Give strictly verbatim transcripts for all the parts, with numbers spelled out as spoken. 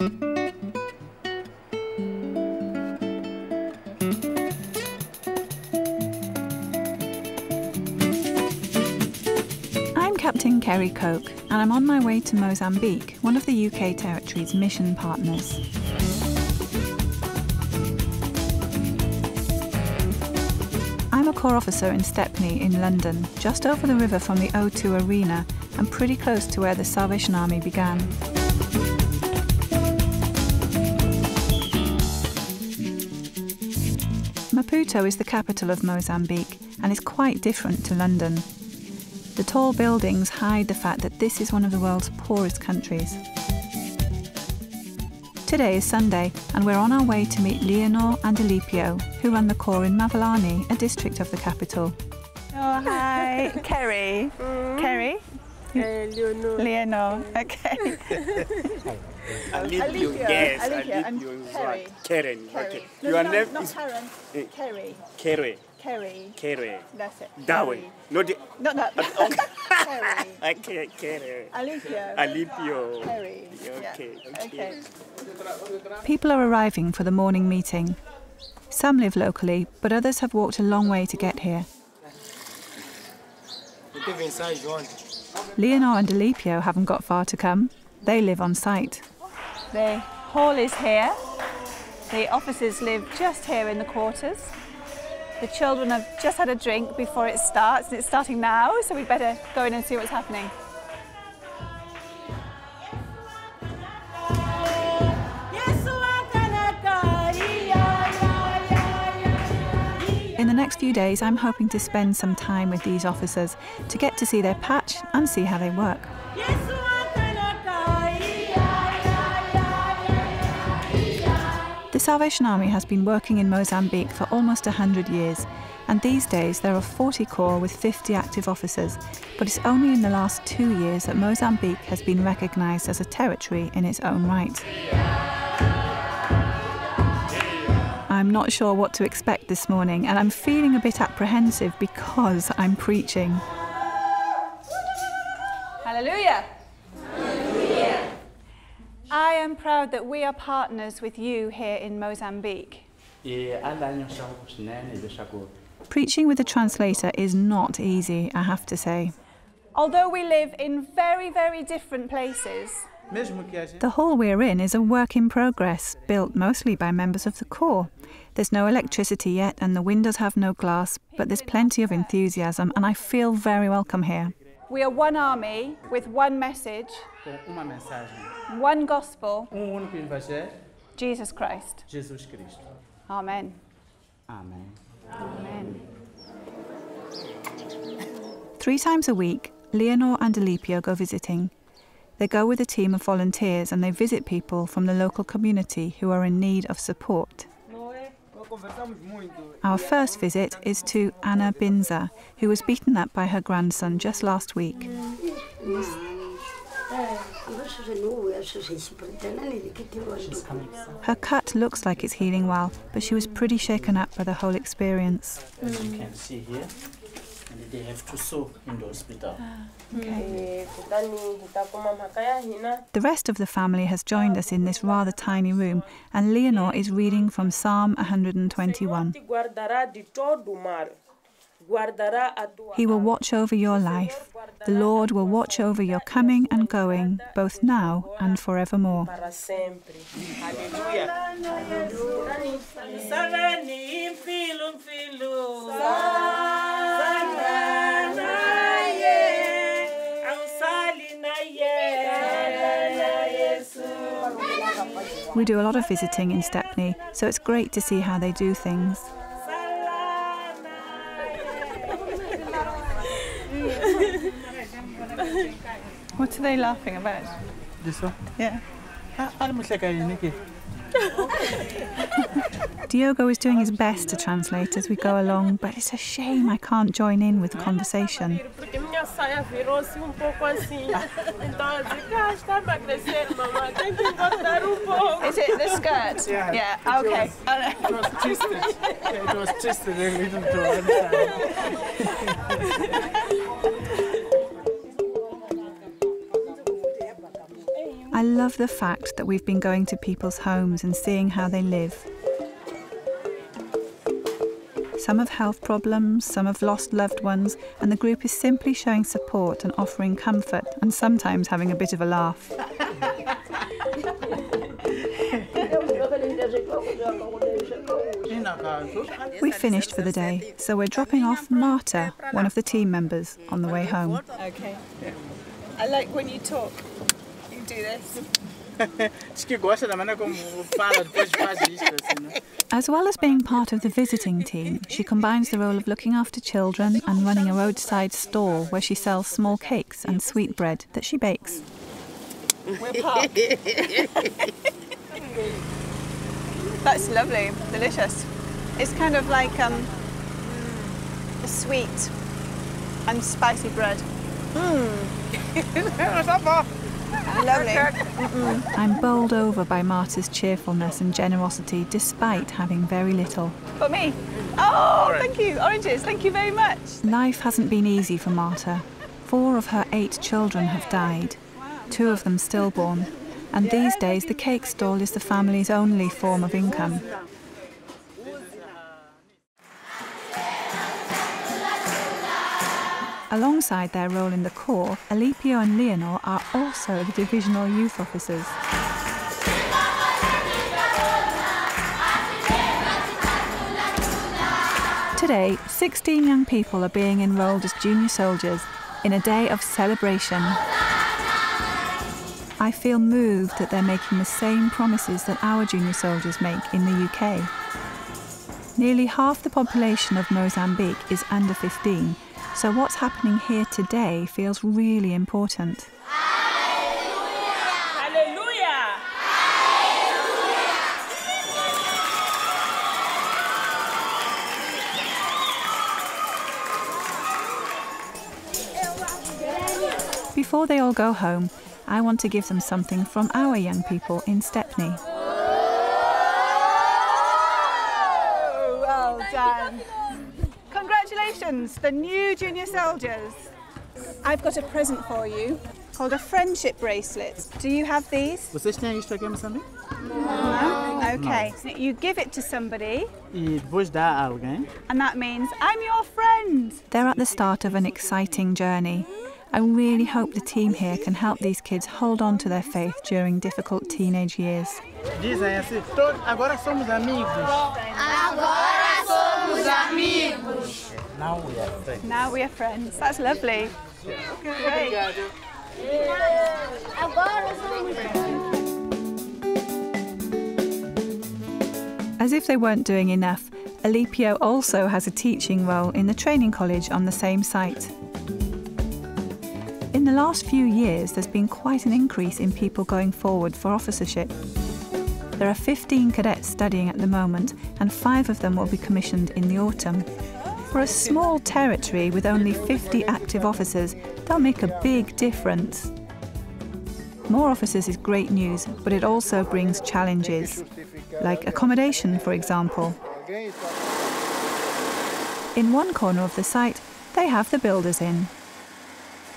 I'm Captain Kerry Coke, and I'm on my way to Mozambique, one of the U K Territory's mission partners. I'm a Corps officer in Stepney in London, just over the river from the O two Arena and pretty close to where the Salvation Army began. Maputo is the capital of Mozambique and is quite different to London. The tall buildings hide the fact that this is one of the world's poorest countries. Today is Sunday and we're on our way to meet Leonor and Alipio, who run the Corps in Mavalani, a district of the capital. Oh, hi, Kerry. Mm. Kerry? Uh, Leonor. Leonor, okay. Alipio, yes, Alipio, Alipio is Kerry. Right. Karen, Kerry. Okay. No, your no, name not is Karen. Uh, Kerry. Kerry. Kerry. Kerry. That's it. Dawe. Not, not that. Okay. Kerry. Okay, Kerry. Alipio. Alipio. Kerry. Okay. Yeah. Okay. People are arriving for the morning meeting. Some live locally, but others have walked a long way to get here. Leonor and Alipio haven't got far to come. They live on site. The hall is here. The officers live just here in the quarters. The children have just had a drink before it starts, and it's starting now, so we'd better go in and see what's happening. In the next few days, I'm hoping to spend some time with these officers to get to see their patch and see how they work. The Salvation Army has been working in Mozambique for almost one hundred years, and these days there are forty corps with fifty active officers, but it's only in the last two years that Mozambique has been recognised as a territory in its own right. I'm not sure what to expect this morning, and I'm feeling a bit apprehensive because I'm preaching. Hallelujah! Hallelujah! I am proud that we are partners with you here in Mozambique. Preaching with a translator is not easy, I have to say. Although we live in very, very different places, the hall we're in is a work in progress, built mostly by members of the Corps. There's no electricity yet and the windows have no glass, but there's plenty of enthusiasm and I feel very welcome here. We are one army with one message, one gospel, Jesus Christ. Amen. Amen. Amen. Three times a week, Leonor and Alipio go visiting. They go with a team of volunteers and they visit people from the local community who are in need of support. Our first visit is to Anna Binza, who was beaten up by her grandson just last week. Her cut looks like it's healing well, but she was pretty shaken up by the whole experience. As you can see here, and they have to sew in the hospital. Okay. The rest of the family has joined us in this rather tiny room, and Leonor is reading from Psalm one twenty-one. He will watch over your life. The Lord will watch over your coming and going, both now and forevermore. We do a lot of visiting in Stepney, so it's great to see how they do things. What are they laughing about? This one? Yeah. Diogo is doing his best to translate as we go along, but it's a shame I can't join in with the conversation. Is it the skirt? Yeah. Yeah, okay. It was twisted. It was twisted a little to one side. I love the fact that we've been going to people's homes and seeing how they live. Some have health problems, some have lost loved ones, and the group is simply showing support and offering comfort, and sometimes having a bit of a laugh. We finished for the day, so we're dropping off Marta, one of the team members, on the way home. Okay. I like when you talk. You do this. As well as being part of the visiting team, she combines the role of looking after children and running a roadside store where she sells small cakes and sweet bread that she bakes. That's lovely, delicious. It's kind of like um, a sweet and spicy bread. Mm. Lovely. Mm-mm. I'm bowled over by Marta's cheerfulness and generosity, despite having very little. For me? Oh, Orange. Thank you. Oranges, thank you very much. Life hasn't been easy for Marta. Four of her eight children have died, two of them stillborn, and these days the cake stall is the family's only form of income. Alongside their role in the Corps, Alipio and Leonor are also the divisional youth officers. Today, sixteen young people are being enrolled as junior soldiers in a day of celebration. I feel moved that they're making the same promises that our junior soldiers make in the U K. Nearly half the population of Mozambique is under fifteen, so what's happening here today feels really important. Hallelujah! Hallelujah! Before they all go home, I want to give them something from our young people in Stepney. Oh, well done. Congratulations, the new junior soldiers. I've got a present for you called a friendship bracelet. Do you have these? Was this used to give me something? No. Okay. No. So you give it to somebody. And that means I'm your friend. They're at the start of an exciting journey. I really hope the team here can help these kids hold on to their faith during difficult teenage years. Agora somos amigos. Now we are friends. Now we are friends. That's lovely. Great. As if they weren't doing enough, Alipio also has a teaching role in the training college on the same site. In the last few years, there's been quite an increase in people going forward for officership. There are fifteen cadets studying at the moment, and five of them will be commissioned in the autumn. For a small territory with only fifty active officers, they'll make a big difference. More officers is great news, but it also brings challenges, like accommodation, for example. In one corner of the site, they have the builders in.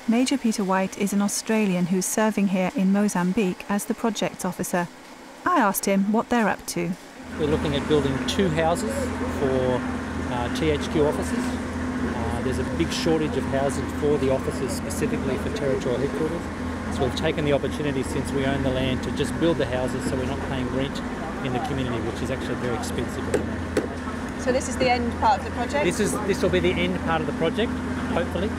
Major Peter White is an Australian who's serving here in Mozambique as the projects officer. I asked him what they're up to. We're looking at building two houses for uh, T H Q officers. Uh, there's a big shortage of houses for the officers, specifically for territorial headquarters. So we've taken the opportunity, since we own the land, to just build the houses so we're not paying rent in the community, which is actually very expensive at the moment. So this is the end part of the project? This is this will be the end part of the project, hopefully.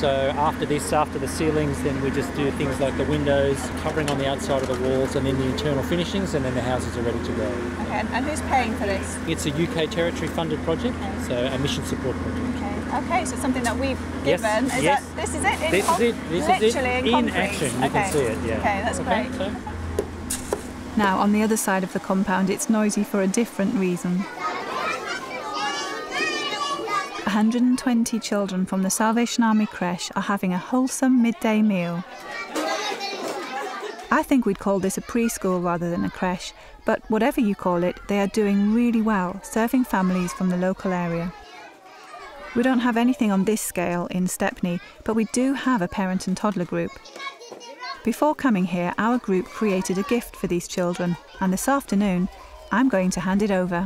So after this, after the ceilings, then we just do things like the windows, covering on the outside of the walls, and then the internal finishings, and then the houses are ready to go. Okay, and who's paying for this? It's a U K territory funded project, okay. So a mission support project. Okay, okay, so something that we've yes. given. Is yes. that, this is it? In this is it. This literally is it. In, in action, you okay. can see it. Yeah. Okay, that's okay, great. So. Now, on the other side of the compound, it's noisy for a different reason. one hundred and twenty children from the Salvation Army creche are having a wholesome midday meal. I think we'd call this a preschool rather than a creche, but whatever you call it, they are doing really well, serving families from the local area. We don't have anything on this scale in Stepney, but we do have a parent and toddler group. Before coming here, our group created a gift for these children, and this afternoon, I'm going to hand it over.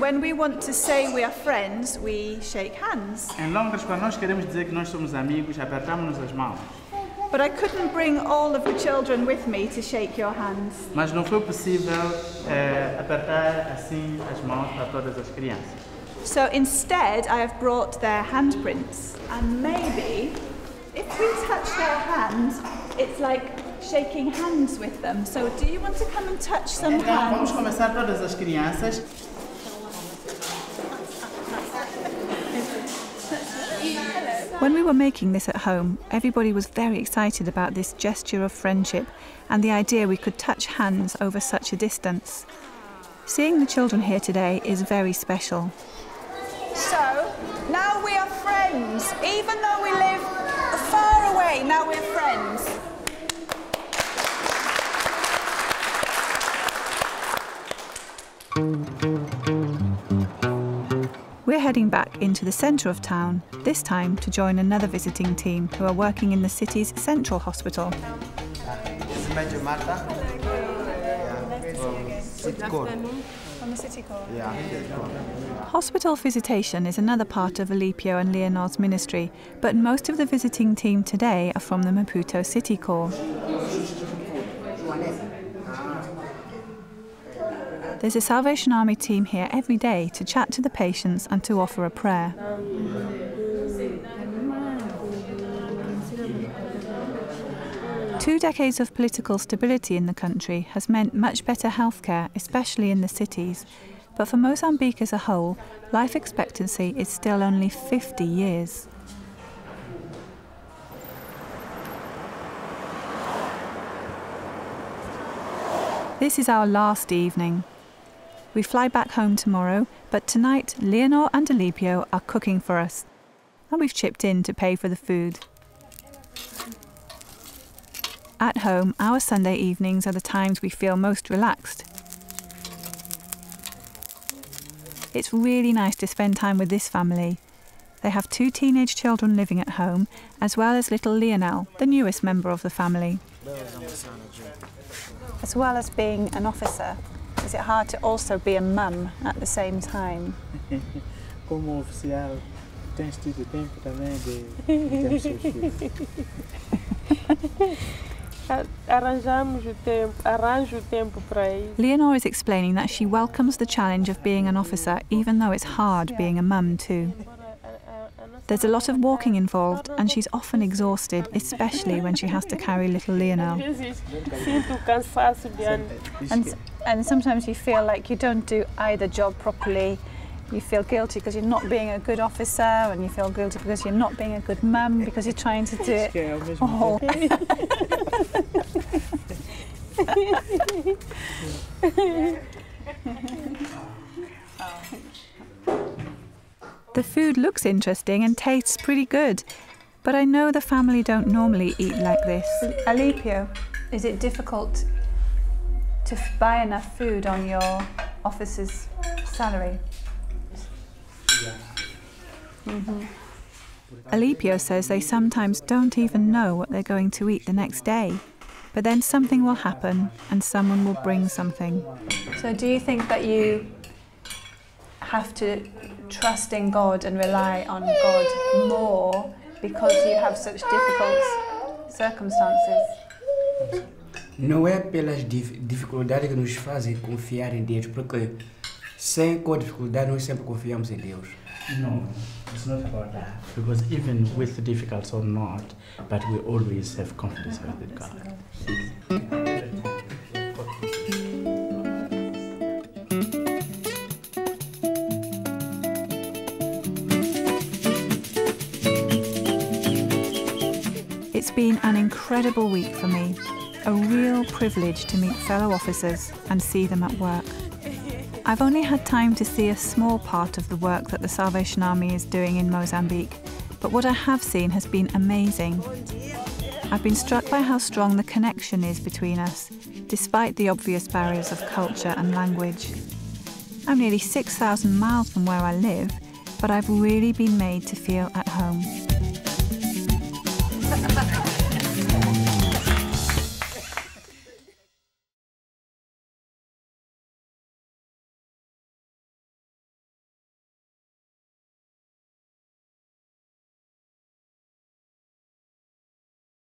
When we want to say we are friends, we shake hands. Em Londres, quando nós queremos dizer que nós somos amigos, apertamos-nos as mãos. But I couldn't bring all of the children with me to shake your hands. Mas não foi possível eh, apertar assim as mãos para todas as crianças. So instead, I have brought their handprints, and maybe if we touch their hands, it's like shaking hands with them. So do you want to come and touch some então, hands? Vamos começar todas as crianças. When we were making this at home, everybody was very excited about this gesture of friendship and the idea we could touch hands over such a distance. Seeing the children here today is very special. So, now we are friends. Even though we live far away, now we're friends. We're heading back into the centre of town, this time to join another visiting team who are working in the city's central hospital. This is Major Marta. From the city corps. Yeah. Hospital visitation is another part of Alipio and Leonor's ministry, but most of the visiting team today are from the Maputo City Corps. There's a Salvation Army team here every day to chat to the patients and to offer a prayer. Two decades of political stability in the country has meant much better healthcare, especially in the cities. But for Mozambique as a whole, life expectancy is still only fifty years. This is our last evening. We fly back home tomorrow, but tonight Leonor and Alipio are cooking for us. And we've chipped in to pay for the food. At home, our Sunday evenings are the times we feel most relaxed. It's really nice to spend time with this family. They have two teenage children living at home, as well as little Leonel, the newest member of the family. As well as being an officer, is it hard to also be a mum at the same time? Como oficial, tens tido tempo também de ter seus filhos. Leonor is explaining that she welcomes the challenge of being an officer, even though it's hard being a mum too. There's a lot of walking involved, and she's often exhausted, especially when she has to carry little Leonor. And, and sometimes you feel like you don't do either job properly. You feel guilty because you're not being a good officer, and you feel guilty because you're not being a good mum, because you're trying to do it all. The food looks interesting and tastes pretty good, but I know the family don't normally eat like this. Alipio, is it difficult to buy enough food on your officer's salary? Mm-hmm. Alipio says they sometimes don't even know what they're going to eat the next day, but then something will happen and someone will bring something. So do you think that you have to trust in God and rely on God more because you have such difficult circumstances? Não é pelas dificuldades que nos fazem confiar em Deus, porque sem qualquer dificuldade nós sempre confiamos em Deus. No, it's not about that. Because even with the difficulties or not, but we always have confidence with God. It's been an incredible week for me. A real privilege to meet fellow officers and see them at work. I've only had time to see a small part of the work that the Salvation Army is doing in Mozambique, but what I have seen has been amazing. I've been struck by how strong the connection is between us, despite the obvious barriers of culture and language. I'm nearly six thousand miles from where I live, but I've really been made to feel at home.